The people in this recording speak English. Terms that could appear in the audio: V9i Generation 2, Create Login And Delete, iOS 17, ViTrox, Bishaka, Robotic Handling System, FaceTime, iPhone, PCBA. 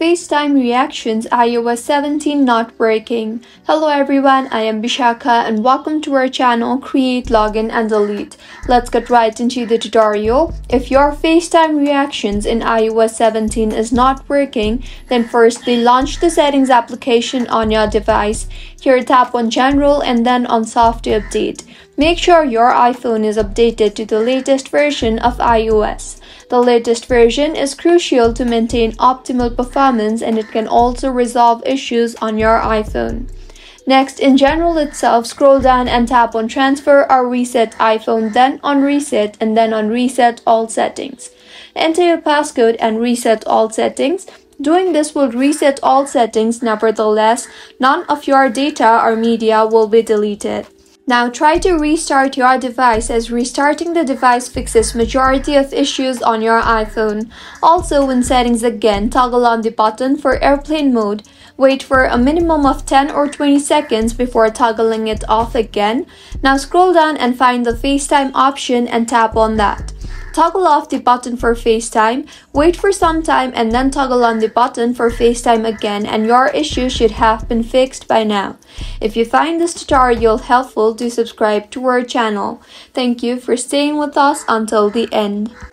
FaceTime reactions, iOS 17 not working. Hello everyone, I am Bishaka and welcome to our channel Create Login and Delete. Let's get right into the tutorial. If your FaceTime reactions in iOS 17 is not working, then firstly launch the settings application on your device. Here tap on General and then on Software Update. Make sure your iPhone is updated to the latest version of iOS. The latest version is crucial to maintain optimal performance, and it can also resolve issues on your iPhone. Next, in General itself, scroll down and tap on Transfer or Reset iPhone, then on Reset, and then on Reset All Settings. Enter your passcode and reset all settings. Doing this will reset all settings. Nevertheless, none of your data or media will be deleted. Now try to restart your device, as restarting the device fixes majority of issues on your iPhone. Also, in settings again, toggle on the button for airplane mode. Wait for a minimum of 10 or 20 seconds before toggling it off again. Now scroll down and find the FaceTime option and tap on that. Toggle off the button for FaceTime, wait for some time and then toggle on the button for FaceTime again, and your issue should have been fixed by now. If you find this tutorial helpful, do subscribe to our channel. Thank you for staying with us until the end.